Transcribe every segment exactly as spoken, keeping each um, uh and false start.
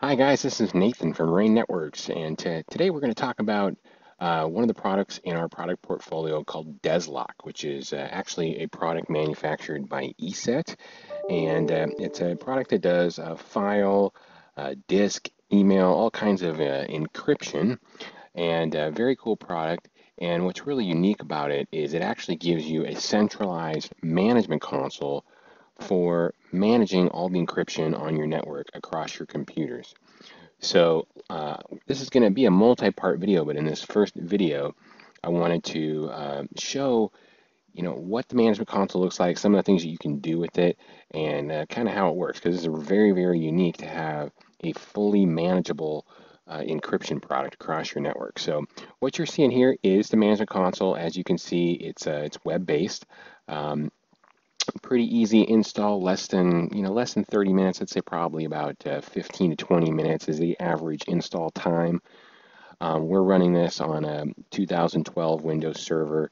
Hi guys, this is Nathan from Rain Networks, and today we're going to talk about uh, one of the products in our product portfolio called DESlock, which is uh, actually a product manufactured by ESET, and uh, it's a product that does uh, file, uh, disk, email, all kinds of uh, encryption, and a very cool product. And what's really unique about it is it actually gives you a centralized management console for managing all the encryption on your network across your computers. So uh, this is going to be a multi-part video, but in this first video I wanted to uh, show you know what the management console looks like, some of the things that you can do with it, and uh, kind of how it works, because it's very very unique to have a fully manageable uh, encryption product across your network. So what you're seeing here is the management console. As you can see, it's uh, it's web-based. Um, pretty easy install, less than you know less than thirty minutes. I'd say probably about uh, fifteen to twenty minutes is the average install time. Um, we're running this on a two thousand twelve Windows server,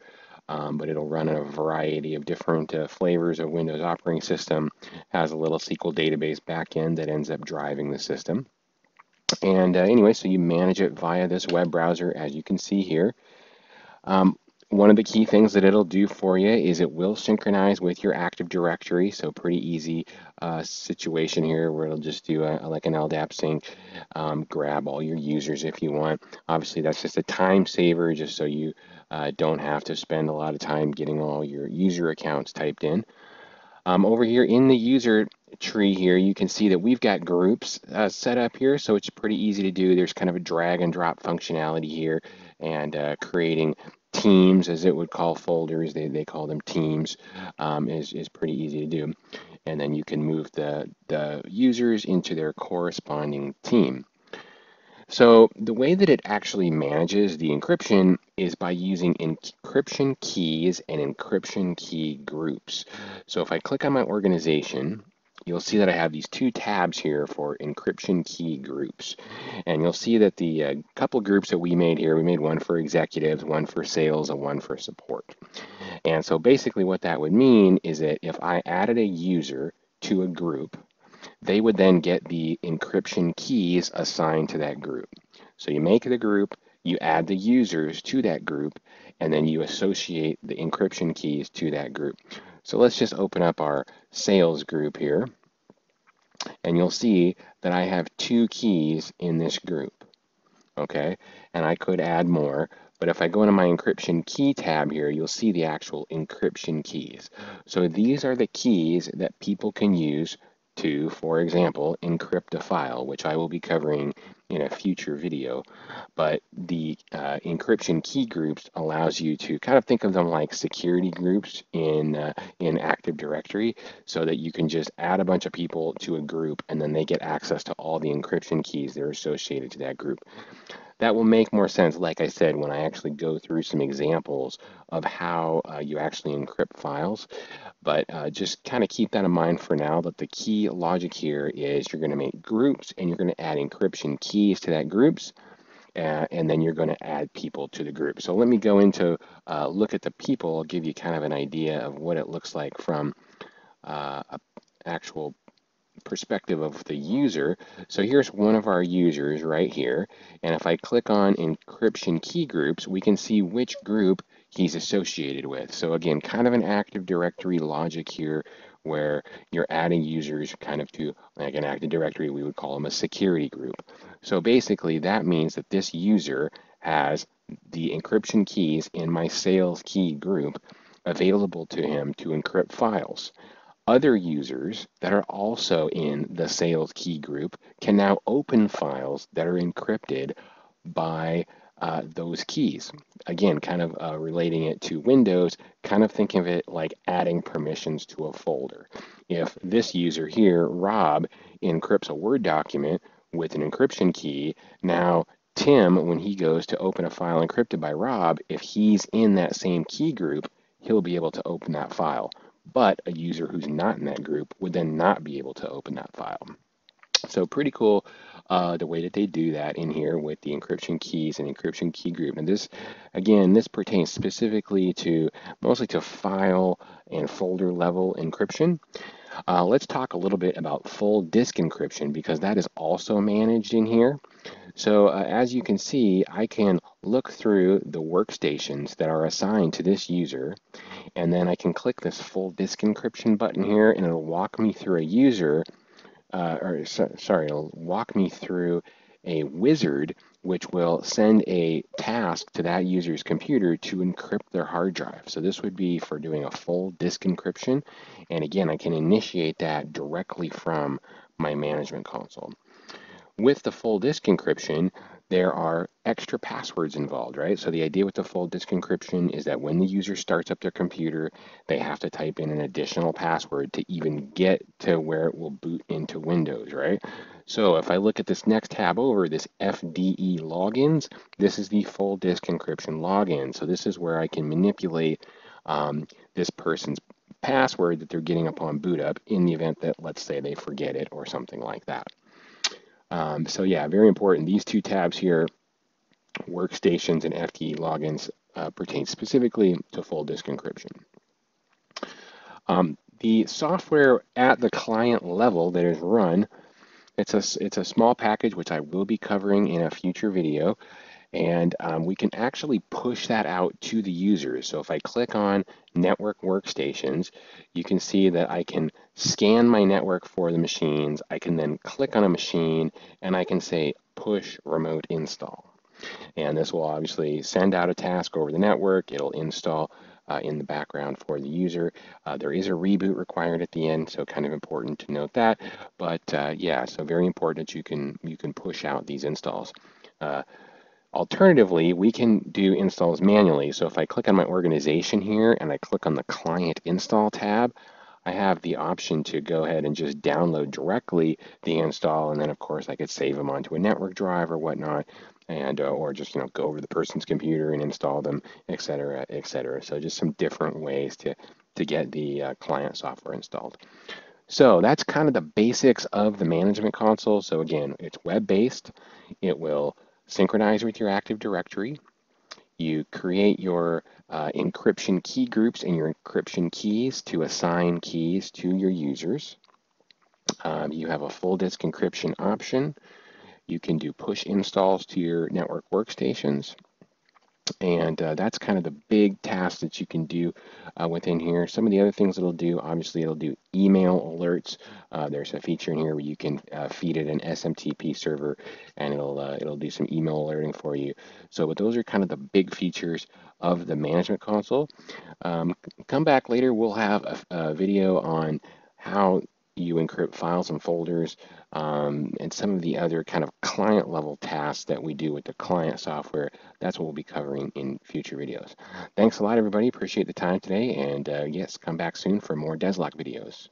um, but it'll run in a variety of different uh, flavors of Windows operating system. Has a little S Q L database backend that ends up driving the system. And uh, anyway, so you manage it via this web browser, as you can see here. Um, One of the key things that it'll do for you is it will synchronize with your Active Directory, so pretty easy uh, situation here where it'll just do a, like an L D A P sync, um, grab all your users if you want. Obviously that's just a time saver, just so you uh, don't have to spend a lot of time getting all your user accounts typed in. Um, over here in the user tree here, you can see that we've got groups uh, set up here, so it's pretty easy to do. There's kind of a drag and drop functionality here, and uh, creating teams, as it would call folders, they, they call them teams, um, is, is pretty easy to do. And then you can move the, the users into their corresponding team. So the way that it actually manages the encryption is by using encryption keys and encryption key groups. So if I click on my organization, you'll see that I have these two tabs here for encryption key groups. And you'll see that the uh, couple groups that we made here, we made one for executives, one for sales, and one for support. And so basically what that would mean is that if I added a user to a group, they would then get the encryption keys assigned to that group. So you make the group, you add the users to that group, and then you associate the encryption keys to that group. So let's just open up our sales group here, and you'll see that I have two keys in this group, okay? And I could add more, but if I go into my encryption key tab here, you'll see the actual encryption keys. So these are the keys that people can use to, for example, encrypt a file, which I will be covering in a future video. But the uh, encryption key groups allows you to kind of think of them like security groups in uh, in Active Directory, so that you can just add a bunch of people to a group, and then they get access to all the encryption keys that are associated to that group. That will make more sense, like I said, when I actually go through some examples of how uh, you actually encrypt files. But uh, just kind of keep that in mind for now, that the key logic here is you're going to make groups, and you're going to add encryption keys to that groups, uh, and then you're going to add people to the group. So let me go into uh, look at the people. I'll give you kind of an idea of what it looks like from uh, an actual perspective of the user. So here's one of our users right here, and if I click on encryption key groups, we can see which group he's associated with. So again, kind of an Active Directory logic here, where you're adding users kind of to, like an Active Directory, we would call them a security group. So basically that means that this user has the encryption keys in my sales key group available to him to encrypt files. Other users that are also in the sales key group can now open files that are encrypted by uh, those keys. Again, kind of uh, relating it to Windows, kind of think of it like adding permissions to a folder. If this user here, Rob, encrypts a Word document with an encryption key, now Tim, when he goes to open a file encrypted by Rob, if he's in that same key group, he'll be able to open that file. But a user who's not in that group would then not be able to open that file. So pretty cool uh, the way that they do that in here with the encryption keys and encryption key group. And this, again, this pertains specifically to, mostly to file and folder level encryption. Uh, let's talk a little bit about full disk encryption, because that is also managed in here. So uh, as you can see, I can look through the workstations that are assigned to this user, and then I can click this full disk encryption button here, and it'll walk me through a user, uh, or so, sorry, it'll walk me through a wizard, which will send a task to that user's computer to encrypt their hard drive. So this would be for doing a full disk encryption. And again, I can initiate that directly from my management console. With the full disk encryption, there are extra passwords involved, right? So the idea with the full disk encryption is that when the user starts up their computer, they have to type in an additional password to even get to where it will boot into Windows, right? So if I look at this next tab over, this F D E logins, this is the full disk encryption login. So this is where I can manipulate um, this person's password that they're getting upon boot up in the event that, let's say, they forget it or something like that. Um, so yeah, very important. These two tabs here, workstations and F D E logins, uh, pertain specifically to full disk encryption. Um, the software at the client level that is run, it's a, it's a small package, which I will be covering in a future video. And um, we can actually push that out to the users. So if I click on network workstations, you can see that I can scan my network for the machines. I can then click on a machine and I can say push remote install. And this will obviously send out a task over the network. It'll install uh, in the background for the user. Uh, there is a reboot required at the end, so kind of important to note that. But uh, yeah, so very important that you can, you can push out these installs. Uh, Alternatively, we can do installs manually. So if I click on my organization here and I click on the client install tab, I have the option to go ahead and just download directly the install. And then of course I could save them onto a network drive or whatnot, and, uh, or just, you know, go over to the person's computer and install them, et cetera, et cetera. So just some different ways to, to get the uh, client software installed. So that's kind of the basics of the management console. So again, it's web-based. It will synchronize with your Active Directory. You create your uh, encryption key groups and your encryption keys to assign keys to your users. Um, you have a full disk encryption option. You can do push installs to your network workstations. And uh, that's kind of the big task that you can do uh, within here. Some of the other things it'll do, obviously it'll do email alerts. Uh, there's a feature in here where you can uh, feed it an S M T P server, and it'll uh, it'll do some email alerting for you. So, but those are kind of the big features of the management console. Um, come back later. We'll have a, a video on how you encrypt files and folders, um, and some of the other kind of client level tasks that we do with the client software. That's what we'll be covering in future videos. Thanks a lot, everybody. Appreciate the time today. And uh, yes, come back soon for more DESlock videos.